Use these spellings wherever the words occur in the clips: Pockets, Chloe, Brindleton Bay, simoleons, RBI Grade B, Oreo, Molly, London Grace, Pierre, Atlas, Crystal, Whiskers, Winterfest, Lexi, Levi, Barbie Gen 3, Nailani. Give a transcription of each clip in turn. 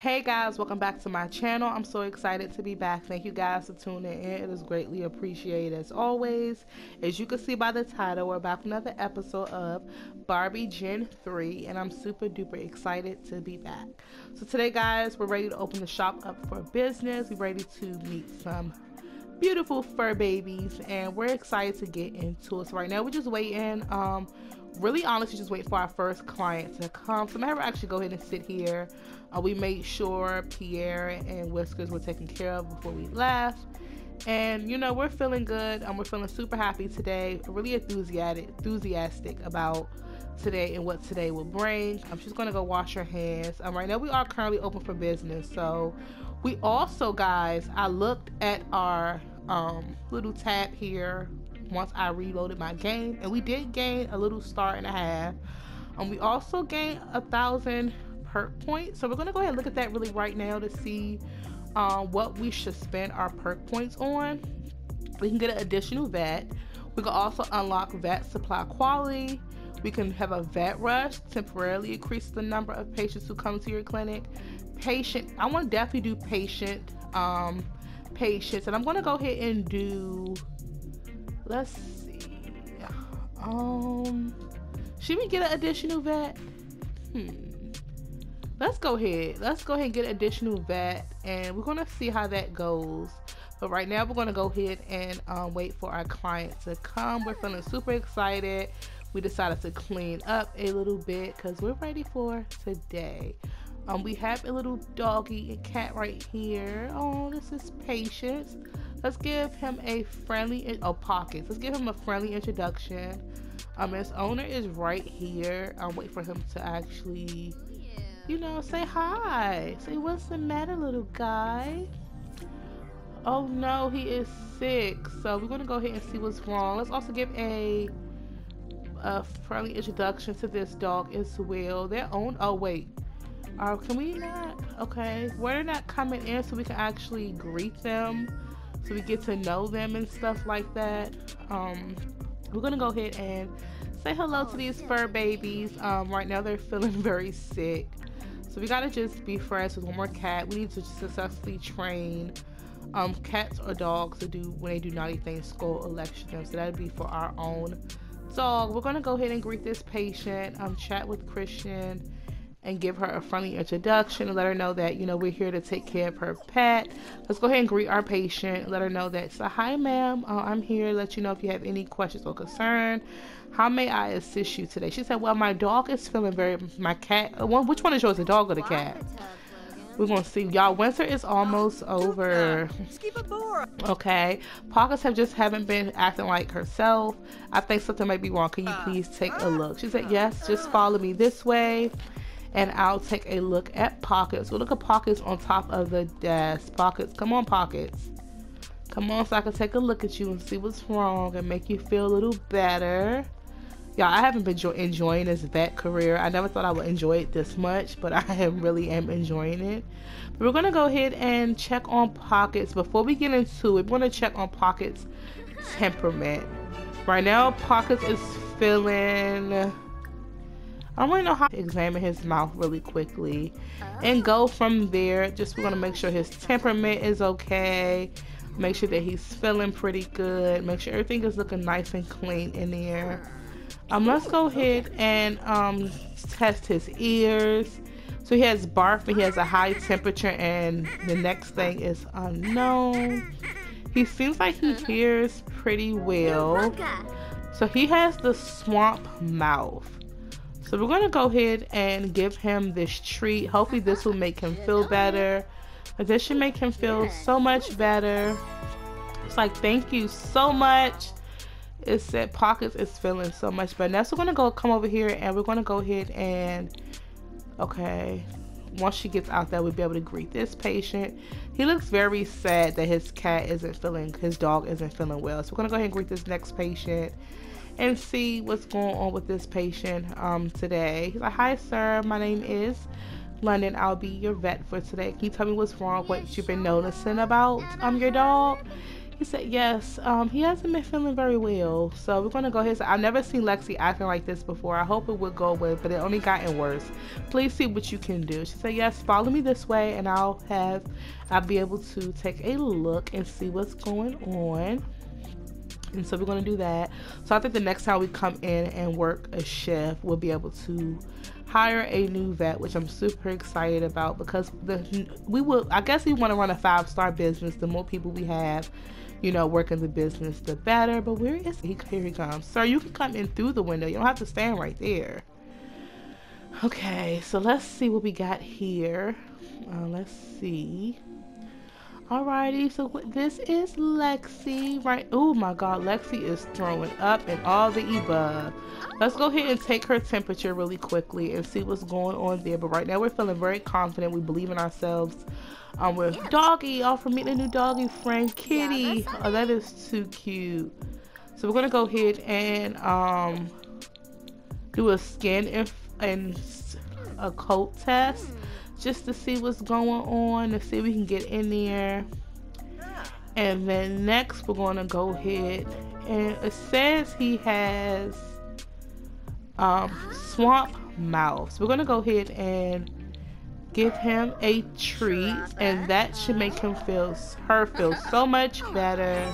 Hey guys, welcome back to my channel. I'm so excited to be back. Thank you guys for tuning in. It is greatly appreciated as always. As you can see by the title, we're back for another episode of Barbie Gen 3, and I'm super duper excited to be back. So today guys, we're ready to open the shop up for business. We're ready to meet some beautiful fur babies, and we're excited to get into it. So right now we're just waiting, really honestly just wait for our first client to come. So I'm gonna actually go ahead and sit here. We made sure Pierre and Whiskers were taken care of before we left, and you know, we're feeling good. We're feeling super happy today, really enthusiastic about today and what today will bring. She's gonna go wash her hands. Right now we are currently open for business. So we also guys, I looked at our little tab here once I reloaded my game, and we did gain a little star and a half, and we also gained 1,000 perk points. So we're gonna go ahead and look at that really right now to see what we should spend our perk points on. We can get an additional vet, we can also unlock vet supply quality, we can have a vet rush, temporarily increase the number of patients who come to your clinic. Patient, I want to definitely do patient patients, and I'm gonna go ahead and do, let's see, should we get an additional vet? Let's go ahead and get an additional vet, and we're gonna see how that goes. But right now we're gonna go ahead and wait for our client to come. We're feeling super excited. We decided to clean up a little bit because we're ready for today. We have a little doggy and cat right here. Oh, this is Patience. Let's give him a friendly, oh, Pockets. Let's give him a friendly introduction. His owner is right here. I'll wait for him to actually, you know, say hi. Say, what's the matter, little guy? Oh no, he is sick. So we're gonna go ahead and see what's wrong. Let's also give a friendly introduction to this dog as well. Their own, oh wait. Can we not, okay. We're not coming in so we can actually greet them, so we get to know them and stuff like that. We're gonna go ahead and say hello to these fur babies. Right now they're feeling very sick, so we gotta just be friends with one more cat. We need to successfully train cats or dogs to do, when they do naughty things, scold or lecture them. So that'd be for our own dog. We're gonna go ahead and greet this patient, chat with Christian, and give her a friendly introduction and let her know that, you know, we're here to take care of her pet. Let's go ahead and greet our patient, let her know that, so hi ma'am, I'm here to let you know if you have any questions or concern. How may I assist you today? She said, well, my dog is feeling very, my cat, which one is yours, the dog or the cat? We're gonna see, y'all, winter is almost over. Okay, Pockets haven't been acting like herself. I think something might be wrong. Can you please take a look? She said, yes, just follow me this way, and I'll take a look at Pockets. We'll look at Pockets on top of the desk. Pockets, come on, Pockets. Come on, so I can take a look at you and see what's wrong and make you feel a little better. Y'all, I haven't been enjoying this vet career. I never thought I would enjoy it this much, but I really am enjoying it. But we're gonna go ahead and check on Pockets. Before we get into it, we're gonna check on Pockets' temperament. Right now, Pockets is feeling, I want to know how to examine his mouth really quickly and go from there. Just we're going to make sure his temperament is okay. Make sure that he's feeling pretty good. Make sure everything is looking nice and clean in there. Let's go ahead and test his ears. So he has barf and he has a high temperature, and the next thing is unknown. He seems like he hears pretty well. So he has the swamp mouth. So we're gonna go ahead and give him this treat. Hopefully this will make him feel better. This should make him feel so much better. It's like, thank you so much. It said Pockets is feeling so much better. Now, so we're gonna go come over here, and we're gonna go ahead and, okay. Once she gets out there, we'll be able to greet this patient. He looks very sad that his cat isn't feeling, his dog isn't feeling well. So we're gonna go ahead and greet this next patient and see what's going on with this patient today. He's like, hi sir, my name is London. I'll be your vet for today. Can you tell me what's wrong, what you've been noticing about your dog? He said yes. He hasn't been feeling very well, so we're gonna go his. I've never seen Lexi acting like this before. I hope it would go away, but it only gotten worse. Please see what you can do. She said yes. Follow me this way, and I'll be able to take a look and see what's going on. And so we're gonna do that. So I think the next time we come in and work a shift, we'll be able to hire a new vet, which I'm super excited about, because I guess we want to run a 5-star business. The more people we have, you know, working the business, the better. But where is he? Here he comes. Sir, you can come in through the window. You don't have to stand right there. Okay, so let's see what we got here. Let's see. Alrighty, so this is Lexi, right? Oh my God, Lexi is throwing up and all the above. Let's go ahead and take her temperature really quickly and see what's going on there. But right now we're feeling very confident. We believe in ourselves. We're doggy, all for meeting a new doggy friend, Kitty. Oh, that is too cute. So we're gonna go ahead and do a skin and a coat test, just to see what's going on, to see if we can get in there. And then next we're gonna go ahead, and it says he has swamp mouth. So we're gonna go ahead and give him a treat, and that should make him feel so much better.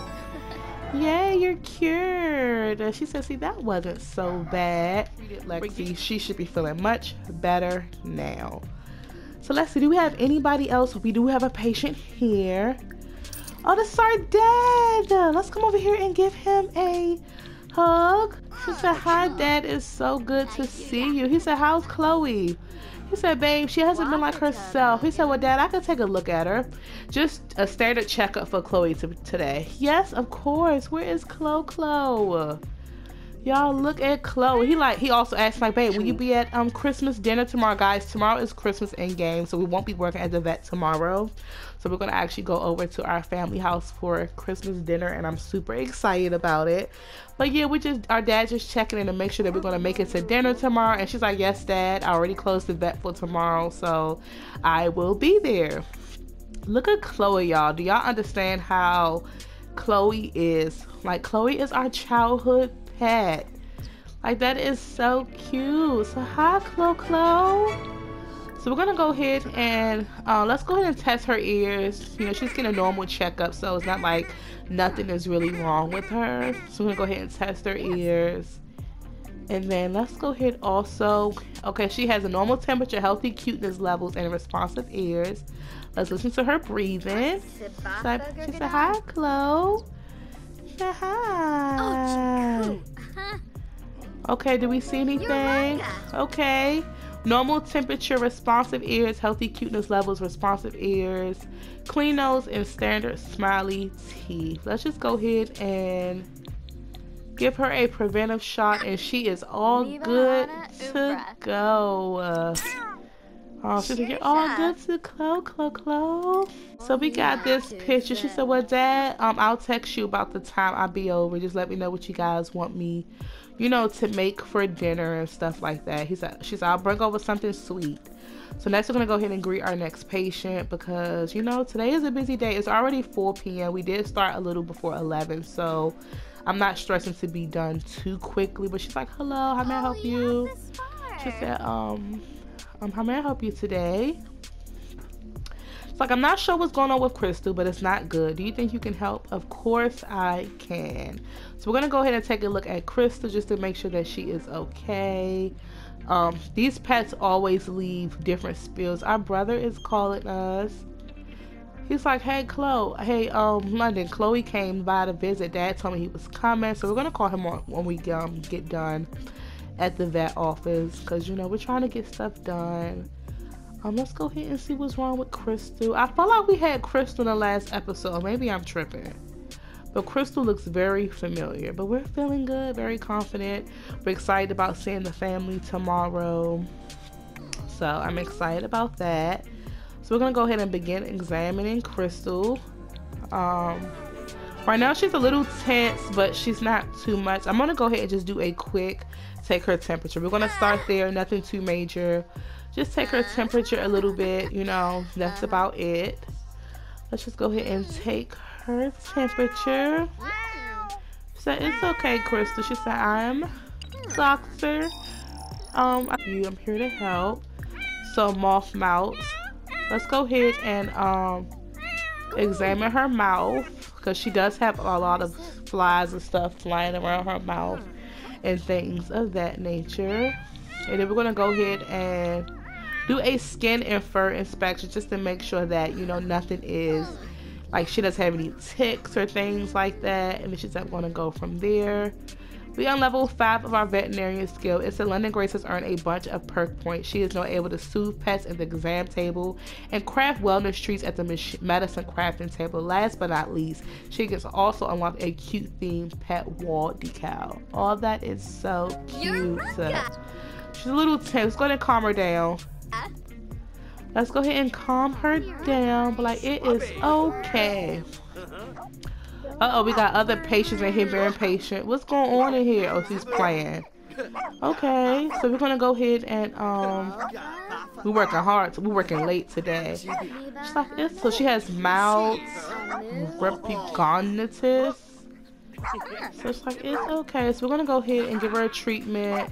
Yeah, you're cured. She said, see, that wasn't so bad. Lexi, she should be feeling much better now. So let's see, do we have anybody else? We do have a patient here. Oh, this is our dad. Let's come over here and give him a hug. She said, hi, Dad, it's so good to see you. He said, how's Chloe? He said, babe, she hasn't been like herself. He said, well, Dad, I could take a look at her. Just a standard checkup for Chloe today. Yes, of course. Where is Chloe? Y'all look at Chloe. He also asked, like, babe, will you be at Christmas dinner tomorrow? Guys, tomorrow is Christmas in-game, so we won't be working at the vet tomorrow. So we're gonna actually go over to our family house for Christmas dinner, and I'm super excited about it. But yeah, our dad's just checking in to make sure that we're gonna make it to dinner tomorrow. And she's like, yes, Dad, I already closed the vet for tomorrow, so I will be there. Look at Chloe, y'all. Do y'all understand how Chloe is? Like, Chloe is our childhood pet. Like, that is so cute. So hi, Chloe. So we're gonna go ahead and let's go ahead and test her ears. You know, she's getting a normal checkup, so it's not like nothing is really wrong with her. So we're gonna go ahead and test her ears, and then let's go ahead also. Okay, she has a normal temperature, healthy cuteness levels, and responsive ears. Let's listen to her breathing. So she said, hi, Chloe. Hi. Okay, do we see anything? Okay. Normal temperature, responsive ears, healthy cuteness levels, responsive ears, clean nose, and standard smiley teeth. Let's just go ahead and give her a preventive shot, and she is all good to go. Oh, she's like, you're all good to Chloe. So we got this picture. She said, well, Dad, I'll text you about the time I'll be over. Just let me know what you guys want me, you know, to make for dinner and stuff like that. She said, I'll bring over something sweet. So next we're going to go ahead and greet our next patient, because, you know, today is a busy day. It's already 4 p.m. We did start a little before 11, so I'm not stressing to be done too quickly. But she's like, hello, how may I help you? She said, how may I help you today? It's like, I'm not sure what's going on with Crystal, but it's not good. Do you think you can help? Of course I can. So we're going to go ahead and take a look at Crystal just to make sure that she is okay. These pets always leave different spills. Our brother is calling us. He's like, hey, Chloe. Hey, London. Chloe came by to visit. Dad told me he was coming. So we're going to call him on when we get done at the vet office, because, you know, we're trying to get stuff done. Let's go ahead and see what's wrong with Crystal. I feel like we had Crystal in the last episode. Maybe I'm tripping, but Crystal looks very familiar. But we're feeling good, very confident. We're excited about seeing the family tomorrow, so I'm excited about that. So we're gonna go ahead and begin examining Crystal. Right now she's a little tense, but she's not too much. I'm gonna go ahead and just do a quick take her temperature. We're gonna start there, nothing too major. Just take her temperature a little bit, you know, that's about it. Let's just go ahead and take her temperature. So it's okay, Crystal. She said, I'm a doctor. I'm here to help. So moth mouth. Let's go ahead and examine her mouth, because she does have a lot of flies and stuff flying around her mouth and things of that nature. And then we're gonna go ahead and do a skin and fur inspection just to make sure that, you know, nothing is, like, she doesn't have any ticks or things like that. And then she's not gonna go from there. We on level 5 of our veterinarian skill. It's a London Grace has earned a bunch of perk points. She is now able to soothe pets at the exam table and craft wellness treats at the medicine crafting table. Last but not least, she gets also unlocked a cute themed pet wall decal. All that is so cute. She's a little tense. Let's go ahead and calm her down. Let's go ahead and calm her down. But like, it is okay. Uh-oh, we got other patients in here very impatient. What's going on in here? Oh, she's playing. Okay, so we're gonna go ahead and we're working hard. We're working late today. She's like, it's, so she has mild repugnative. So it's like, it's okay. So we're gonna go ahead and give her a treatment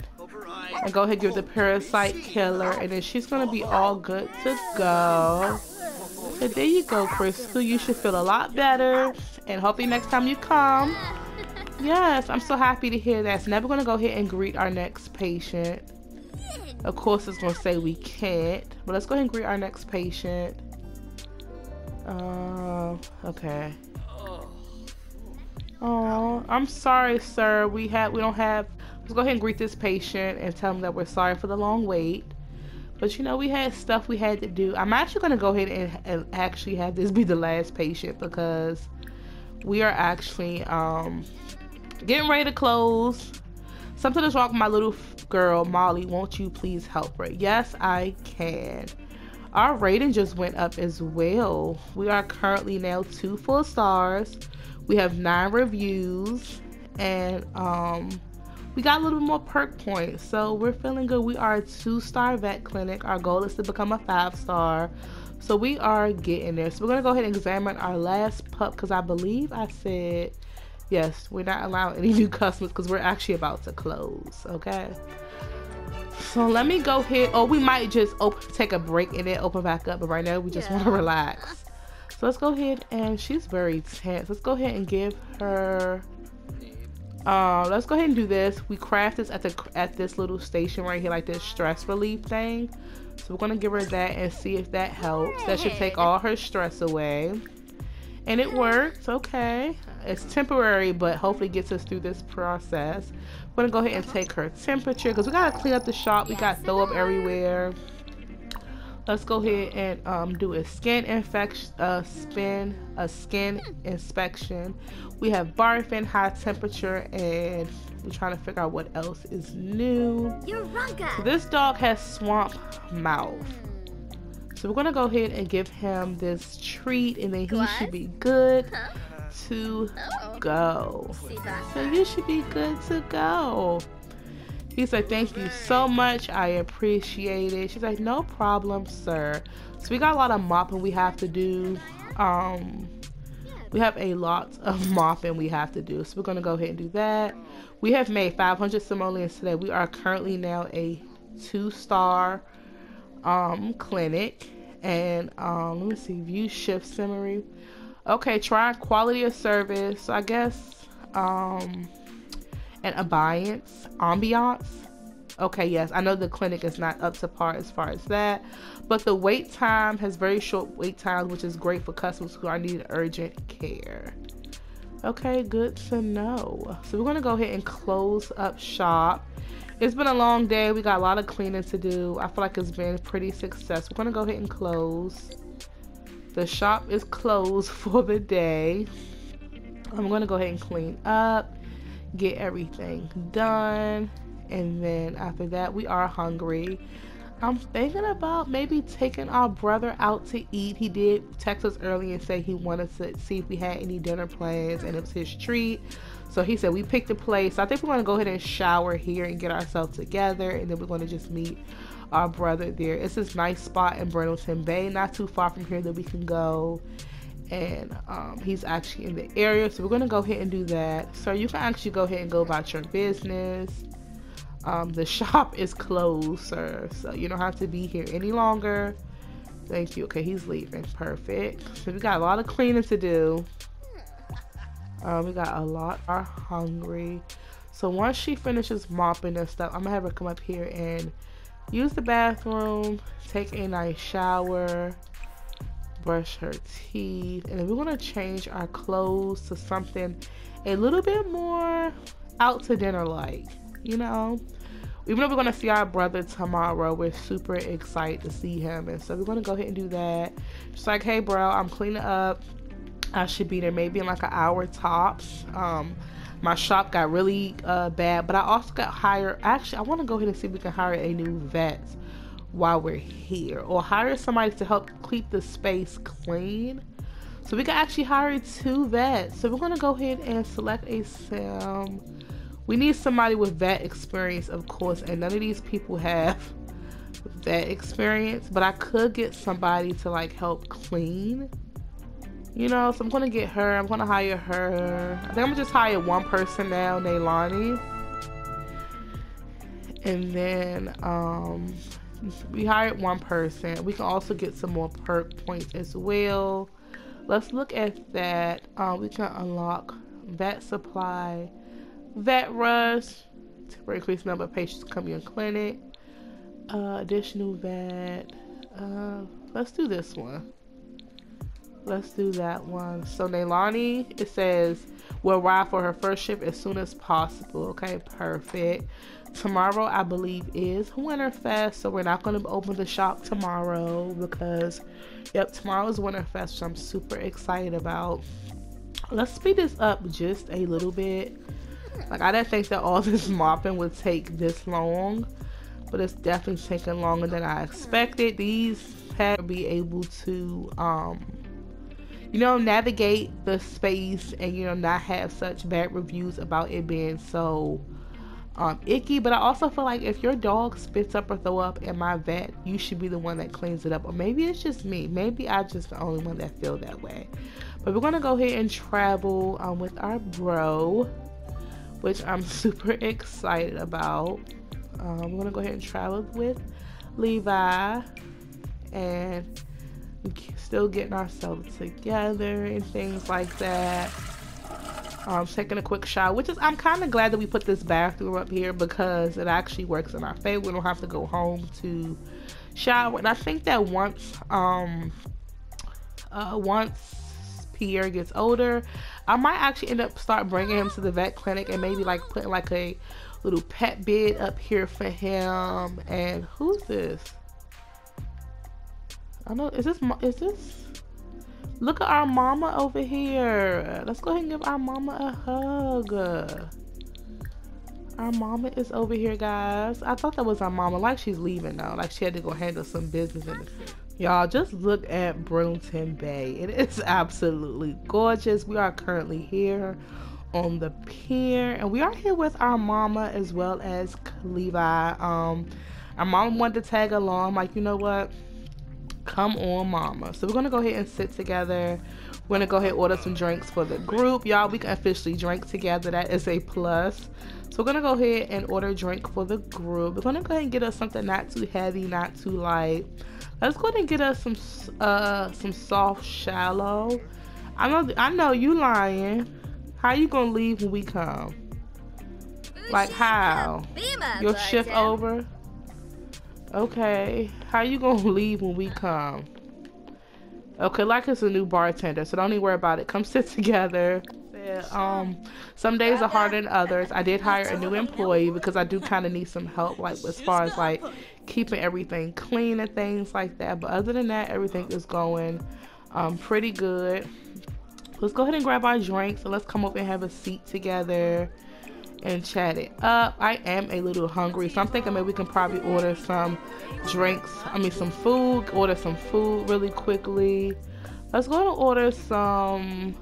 and go ahead and give the parasite killer, and then she's gonna be all good to go. So there you go, Crystal. You should feel a lot better. And hopefully next time you come. Yes, I'm so happy to hear that. So now we're going to go ahead and greet our next patient. Of course, it's going to say we can't. But let's go ahead and greet our next patient. Okay. Oh, I'm sorry, sir. We don't have... Let's go ahead and greet this patient and tell him that we're sorry for the long wait. But, you know, we had stuff we had to do. I'm actually going to go ahead and actually have this be the last patient, because we are actually getting ready to close. Something is wrong with my little girl, Molly. Won't you please help her? Yes, I can. Our rating just went up as well. We are currently now 2 full stars. We have 9 reviews. And we got a little bit more perk points. So we're feeling good. We are a 2-star vet clinic. Our goal is to become a 5-star. So we are getting there. So we're going to go ahead and examine our last pup, because I believe I said, yes, we're not allowing any new customers because we're actually about to close, okay? So let me go ahead. Oh, we might just take a break and then open back up. But right now, we just want to relax. So let's go ahead, and she's very tense. Let's go ahead and give her, let's go ahead and do this. We craft this at this little station right here, like this stress relief thing. So we're gonna give her that and see if that helps. That should take all her stress away. And it works, okay. It's temporary, but hopefully gets us through this process. We're gonna go ahead and take her temperature, because we gotta clean up the shop. We got throw up everywhere. Let's go ahead and do a skin infection, skin inspection. We have barfing, high temperature, and we're trying to figure out what else is new. So this dog has swamp mouth. So we're gonna go ahead and give him this treat, and then he should be good to go. So you should be good to go. He said, thank you so much. I appreciate it. She's like, no problem, sir. So we got a lot of mopping we have to do. We have a lot of mopping we have to do. So we're going to go ahead and do that. We have made 500 simoleons today. We are currently now a 2-star clinic. And let me see. View shift summary. Okay, try quality of service. So I guess... and ambiance. Okay, yes, I know the clinic is not up to par as far as that, but the wait time has very short wait times, which is great for customers who are needing urgent care. Okay, good to know. So we're gonna go ahead and close up shop. It's been a long day. We got a lot of cleaning to do. I feel like it's been pretty successful. We're gonna go ahead and close. The shop is closed for the day. I'm gonna go ahead and clean up, get everything done, and then after that we are hungry. I'm thinking about maybe taking our brother out to eat. He did text us early and say he wanted to see if we had any dinner plans, and it was his treat. So he said we picked a place. So I think we're going to go ahead and shower here and get ourselves together, and then we're going to just meet our brother there. It's this nice spot in Brindleton Bay, not too far from here, that we can go and he's actually in the area, so we're going to go ahead and do that. So you can actually go ahead and go about your business. The shop is closed, sir, so you don't have to be here any longer. Thank you. Okay, he's leaving. Perfect. So we got a lot of cleaning to do. We got a lot are hungry. So once she finishes mopping and stuff, I'm gonna have her come up here and use the bathroom, take a nice shower, brush her teeth, and then we're gonna change our clothes to something a little bit more out to dinner like, you know? Even though we're gonna see our brother tomorrow, we're super excited to see him, and so we're gonna go ahead and do that. She's like, hey bro, I'm cleaning up. I should be there maybe in like an hour tops. My shop got really bad, but I also got hired. Actually, I want to go ahead and see if we can hire a new vet while we're here, or hire somebody to help keep the space clean. So we can actually hire two vets. So we're going to go ahead and select a sim. We need somebody with vet experience, of course, and none of these people have vet experience, but I could get somebody to like help clean. You know, so I'm gonna get her, I'm gonna hire her. I think I'm gonna just hire one person now, Nailani. And then, we hired one person. We can also get some more perk points as well. Let's look at that. We can unlock vet supply, vet rush, temporary increase number of patients coming in clinic, additional vet. Let's do this one. Let's do that one. So Nailani, it says, will arrive for her first ship as soon as possible. Okay, perfect. Tomorrow, I believe, is Winterfest, so we're not going to open the shop tomorrow because, yep, tomorrow is Winterfest, which I'm super excited about. Let's speed this up just a little bit. Like, I didn't think that all this mopping would take this long, but it's definitely taking longer than I expected. These had to be able to, you know, navigate the space and, you know, not have such bad reviews about it being so icky. But I also feel like if your dog spits up or throw up in my vet, you should be the one that cleans it up. Or maybe it's just me. Maybe I'm just the only one that feel that way. But we're going to go ahead and travel with our bro, which I'm super excited about. We're going to go ahead and travel with Levi, and still getting ourselves together and things like that. Taking a quick shower, which is, I'm kind of glad that we put this bathroom up here because it actually works in our favor. We don't have to go home to shower. And I think that once Pierre gets older, I might actually end up start bringing him to the vet clinic and maybe like putting like a little pet bed up here for him. And who's this? I know, is this, look at our mama over here. Let's go ahead and give our mama a hug. Our mama is over here, guys. I thought that was our mama, like she's leaving now. Like she had to go handle some business. Y'all just look at Brindleton Bay. It is absolutely gorgeous. We are currently here on the pier, and we are here with our mama as well as Levi. Our mom wanted to tag along. I'm like, you know what? Come on, mama. So we're gonna go ahead and sit together. We're gonna go ahead and order some drinks for the group. Y'all, we can officially drink together. That is a plus. So we're gonna go ahead and order a drink for the group. We're gonna go ahead and get us something not too heavy, not too light. Let's go ahead and get us some soft shallow. I know you lying. How you gonna leave when we come? Like how? Your shift over? Okay, how you gonna leave when we come? Okay, like it's a new bartender, so don't even worry about it. Come sit together. Some days are harder than others. I did hire a new employee because I do kind of need some help, like as far as like keeping everything clean and things like that. But other than that, everything is going pretty good. Let's go ahead and grab our drinks, and let's come over and have a seat together and chat it up. I am a little hungry, so I'm thinking maybe we can probably order some drinks, order some food really quickly. Let's go and order some,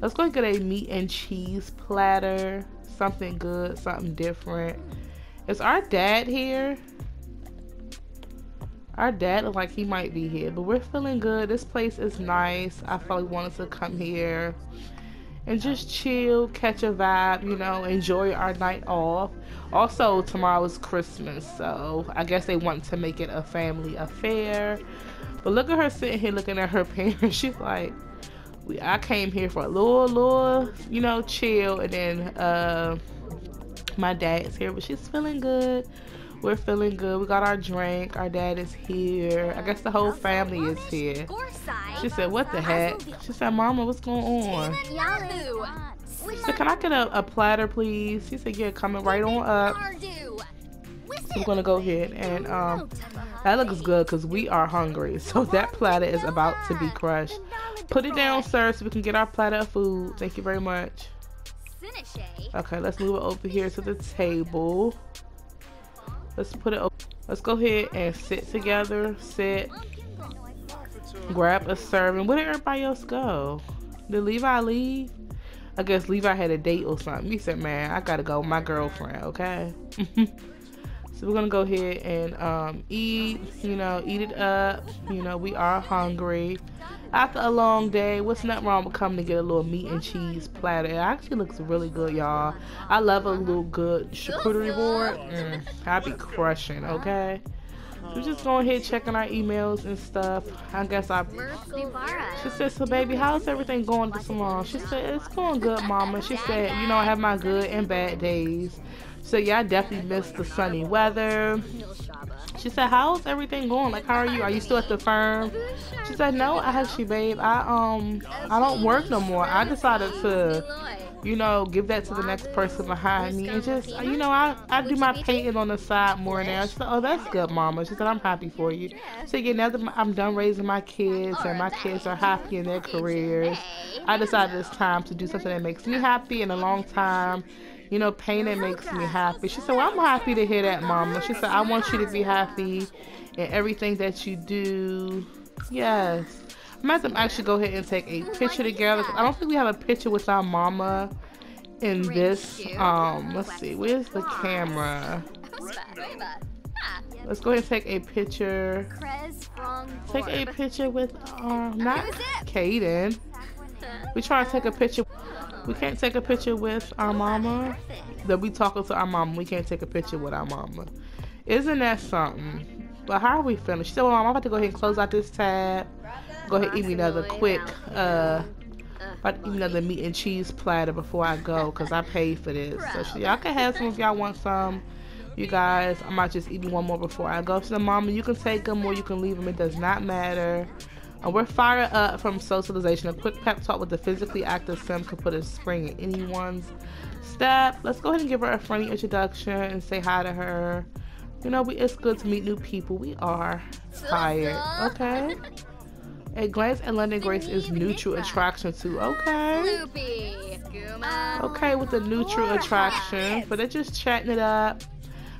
let's go and get a meat and cheese platter, something good, something different. Is our dad here? Our dad looked like he might be here, but we're feeling good. This place is nice. I probably wanted to come here and just chill, catch a vibe, you know, enjoy our night off. Also, tomorrow is Christmas, so I guess they want to make it a family affair. But look at her sitting here looking at her parents. She's like, I came here for a little, you know, chill, and then my dad's here, but she's feeling good. We're feeling good. We got our drink. Our dad is here. I guess the whole family is here. She said, what the heck? She said, Mama, what's going on? She said, can I get a platter, please? She said, yeah, coming right on up. We're going to go ahead and that looks good because we are hungry. So that platter is about to be crushed. Put it down, sir, so we can get our platter of food. Thank you very much. Okay, let's move it over here to the table. Let's put it over. Let's go ahead and sit together. Sit. Grab a serving. Where did everybody else go? Did Levi leave? I guess Levi had a date or something. He said, man, I gotta go with my girlfriend, okay? So we're gonna go ahead and eat, you know, eat it up. You know, we are hungry. After a long day, what's not wrong with coming to get a little meat and cheese platter? It actually looks really good, y'all. I love a little good charcuterie board. I be crushing, okay? So we're just going ahead checking our emails and stuff. I guess She said, so baby, how's everything going at the salon? She said, it's going good, Mama. She said, you know, I have my good and bad days. So yeah, I definitely miss the sunny weather. She said, how's everything going? Like, how are you? Are you still at the firm? She said, no, actually, babe, I don't work no more. I decided to, you know, give that to the next person behind me. And just, you know, I do my painting on the side more now. She said, oh, that's good, Mama. She said, I'm happy for you. So yeah, now that I'm done raising my kids and my kids are happy in their careers, I decided it's time to do something that makes me happy in a long time. You know, painting makes me happy. She said, well, I'm happy to hear that, Mama. She said, I want you to be happy in everything that you do. Yes. I might as well actually go ahead and take a picture together. I don't think we have a picture with our mama in this. Let's see. Where's the camera? Let's go ahead and take a picture. Take a picture with, not Kaden. We trying to take a picture. We can't take a picture with our mama. That we talking to our mama. We can't take a picture with our mama. Isn't that something? But how are we feeling? She said, well, Mom, I'm about to go ahead and close out this tab. Go ahead and eat me another quick, about to eat another meat and cheese platter before I go, because I paid for this. So y'all can have some if y'all want some. You guys, I might just eat one more before I go. She said, Mama, you can take them or you can leave them. It does not matter. And we're fired up from socialization. A quick pep talk with the physically active Sim could put a spring in anyone's step. Let's go ahead and give her a friendly introduction and say hi to her. You know, it's good to meet new people. We are tired, okay? A glance at London Grace is neutral attraction to, okay? Okay with the neutral attraction, but they're just chatting it up.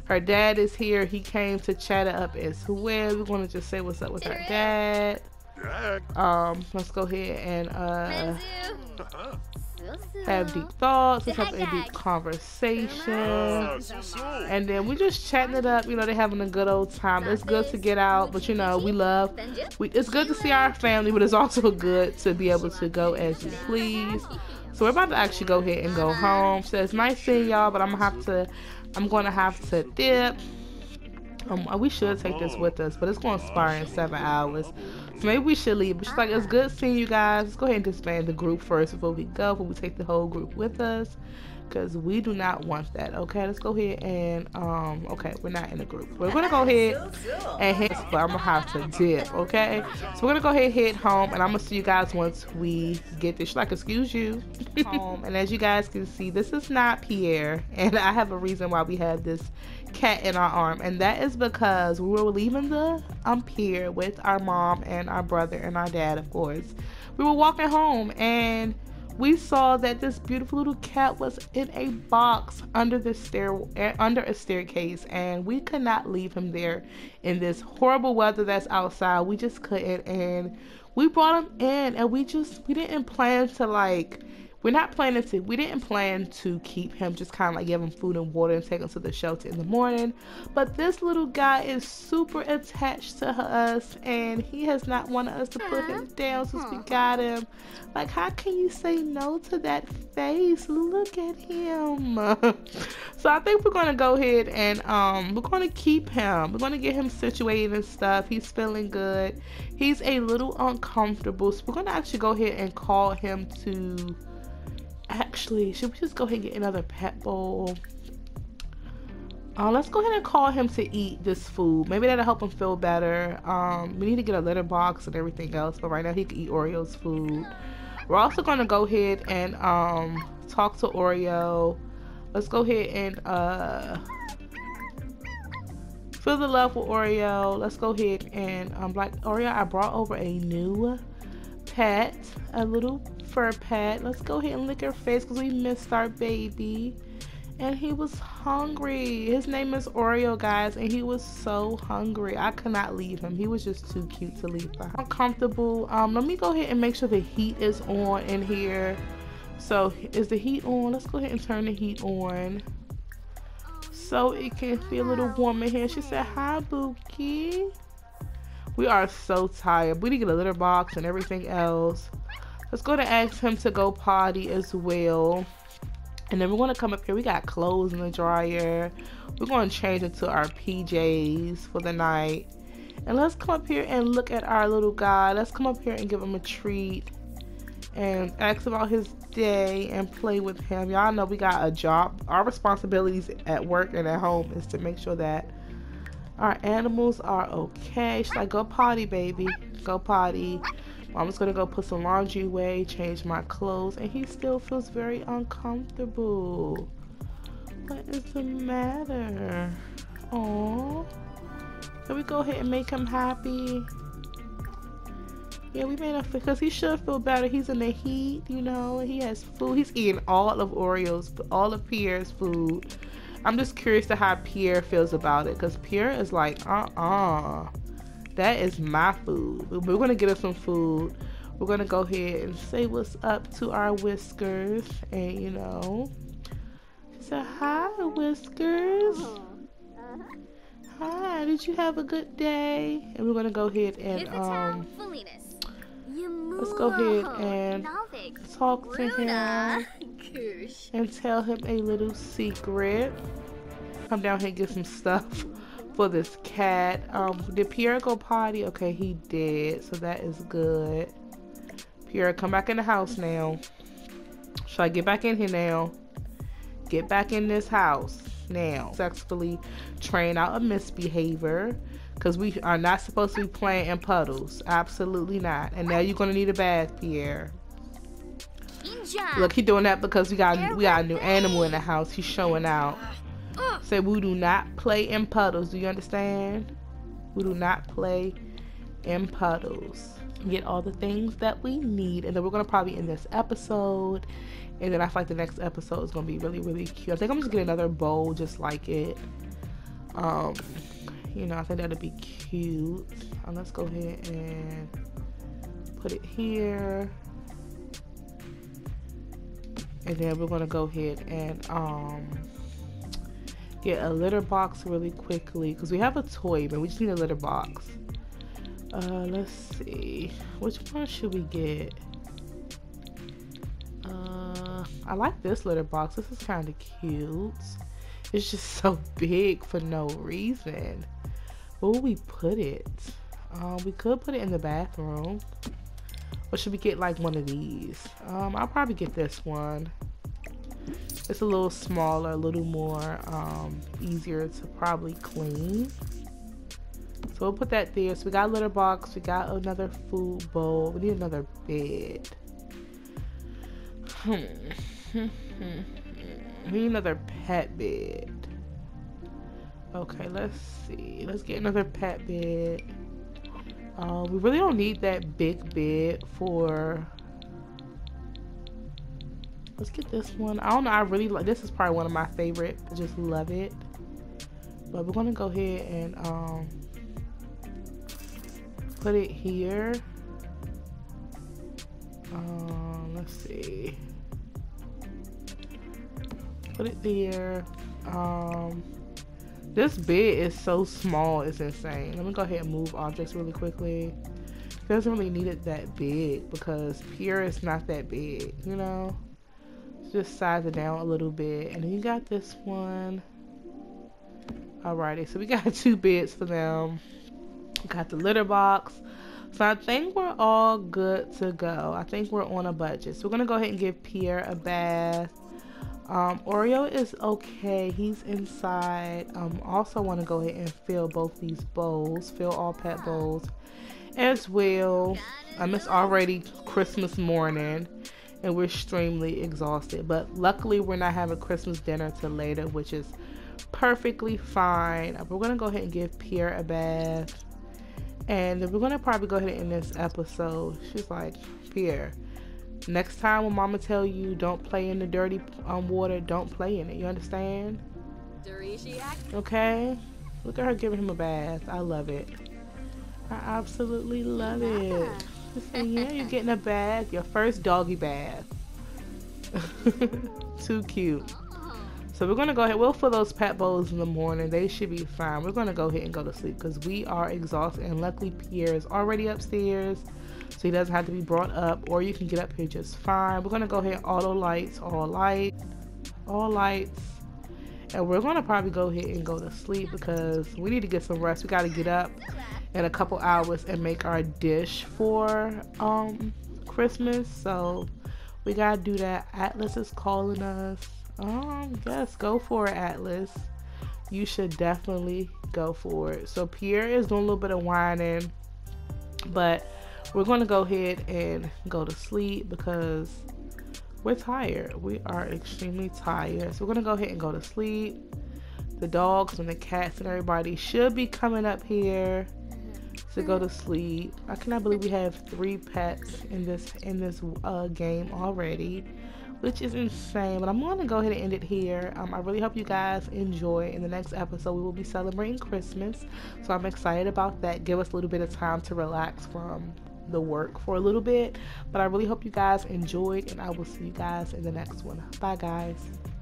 Her dad is here. He came to chat it up as well. We're gonna just say what's up with her dad. Let's go ahead and have deep thoughts, let's have a deep conversation, and then we're just chatting it up. You know, they're having a good old time. It's good to get out, but you know, it's good to see our family, but it's also good to be able to go as you please. So we're about to actually go ahead and go home. She says, nice seeing y'all, but I'm gonna have to dip. We should take this with us, but it's going to expire in 7 hours. So maybe we should leave. But she's like, it's good seeing you guys. Let's go ahead and disband the group first before we go, but we take the whole group with us because we do not want that. Okay, let's go ahead and, we're not in a group. We're going to go ahead and head, but I'm going to have to dip, okay? So we're going to go ahead and head home, and I'm going to see you guys once we get there. She's like, excuse you. And as you guys can see, this is not Pierre, and I have a reason why we have this cat in our arm, and that is because we were leaving the pier with our mom and our brother and our dad. Of course, we were walking home and we saw that this beautiful little cat was in a box under a staircase, and we could not leave him there in this horrible weather that's outside. We just couldn't, and we brought him in, and we didn't plan to We didn't plan to keep him, just kind of like give him food and water and take him to the shelter in the morning. But this little guy is super attached to us, and he has not wanted us to put him down since we got him. Like, how can you say no to that face? Look at him. So I think we're going to go ahead and we're going to keep him. We're going to get him situated and stuff. He's feeling good. He's a little uncomfortable, so we're going to actually go ahead and call him to... Actually, should we just go ahead and get another pet bowl? Let's go ahead and call him to eat this food. Maybe that'll help him feel better. We need to get a litter box and everything else, but right now he can eat Oreo's food. We're also going to go ahead and talk to Oreo. Let's go ahead and feel the love with Oreo. Let's go ahead and like Oreo, I brought over a new pet, a little fur pet. Let's go ahead and lick her face because we missed our baby and he was hungry. His name is Oreo, guys, and he was so hungry. I could not leave him. He was just too cute to leave behind. I'm comfortable. Let me go ahead and make sure the heat is on in here. So is the heat on? Let's go ahead and turn the heat on so it can feel a little warm in here. She said hi, Buki. We are so tired. We need to get a litter box and everything else. Let's go to ask him to go potty as well. And then we're going to come up here. We got clothes in the dryer. We're going to change into our PJs for the night. And let's come up here and look at our little guy. Let's come up here and give him a treat and ask about his day and play with him. Y'all know we got a job. Our responsibilities at work and at home is to make sure that our animals are okay. She's like, go potty, baby. Go potty. Mom's gonna go put some laundry away, change my clothes, and he still feels very uncomfortable. What is the matter? Aww. Can we go ahead and make him happy? Yeah, we made him, because he should feel better. He's in the heat, you know, and he has food. He's eating all of Oreo's, all of Pierre's food. I'm just curious to how Pierre feels about it, because Pierre is like, that is my food. We're going to get him some food. We're going to go ahead and say what's up to our Whiskers. And, you know, so hi, Whiskers. Hi, did you have a good day? And we're going to go ahead and, let's go ahead and talk to him and tell him a little secret. Come down here and get some stuff for this cat. Did Pierre go potty? Okay, he did, so that is good. Pierre, come back in the house now. Should I get back in here now? Get back in this house now. Successfully train out a misbehavior, because we are not supposed to be playing in puddles. Absolutely not. And now you're going to need a bath, Pierre. Look, he's doing that because we got a new animal in the house. He's showing out. Say, we do not play in puddles. Do you understand? We do not play in puddles. Get all the things that we need. And then we're going to probably end this episode. And then I feel like the next episode is going to be really, really cute. I think I'm just going to get another bowl just like it. You know, I think that'll be cute. Let's go ahead and put it here. And then we're going to go ahead and get a litter box really quickly, because we have a toy, but we just need a litter box. Let's see, which one should we get? I like this litter box. This is kind of cute. It's just so big for no reason. Where would we put it? We could put it in the bathroom, or should we get like one of these? I'll probably get this one. It's a little smaller, a little more easier to probably clean. So we'll put that there. So we got a litter box. We got another food bowl. We need another bed. We need another pet bed. Okay, let's see. Let's get another pet bed. We really don't need that big bed for... Let's get this one. I don't know. I really like this. Is probably one of my favorite. I just love it. But we're gonna go ahead and put it here. Let's see. Put it there. This bed is so small, it's insane. Let me go ahead and move objects really quickly. Doesn't really need it that big because Pierre is not that big, you know? Just size it down a little bit. And then you got this one. Alrighty, so we got two beds for them. We got the litter box. So I think we're all good to go. I think we're on a budget. So we're gonna go ahead and give Pierre a bath. Oreo is okay, he's inside. Also wanna go ahead and fill both these bowls, fill all pet bowls as well. It's already Christmas morning and we're extremely exhausted, but luckily we're not having Christmas dinner till later, which is perfectly fine. We're gonna go ahead and give Pierre a bath, and then we're gonna probably go ahead and end this episode. She's like, Pierre, next time when mama tell you don't play in the dirty water, don't play in it, you understand? Okay, look at her giving him a bath. I love it. I absolutely love it. Saying, yeah, you're getting a bath, your first doggy bath. Too cute. So we're gonna go ahead, we'll fill those pet bowls in the morning. They should be fine. We're gonna go ahead and go to sleep because we are exhausted, and luckily Pierre is already upstairs, so he doesn't have to be brought up, or you can get up here just fine. We're gonna go ahead and auto lights, all lights, all lights. And we're gonna probably go ahead and go to sleep because we need to get some rest. We gotta get up in a couple hours and make our dish for Christmas, so we gotta do that. Atlas is calling us. Yes, go for it, Atlas. You should definitely go for it. So Pierre is doing a little bit of whining, but we're gonna go ahead and go to sleep because we're tired. We are extremely tired. So we're gonna go ahead and go to sleep. The dogs and the cats and everybody should be coming up here to go to sleep. I cannot believe we have 3 pets in this game already, which is insane. But I'm gonna go ahead and end it here. I really hope you guys enjoy. In the next episode, we will be celebrating Christmas, so I'm excited about that. Give us a little bit of time to relax from the work for a little bit, but I really hope you guys enjoyed, and I will see you guys in the next one. Bye guys.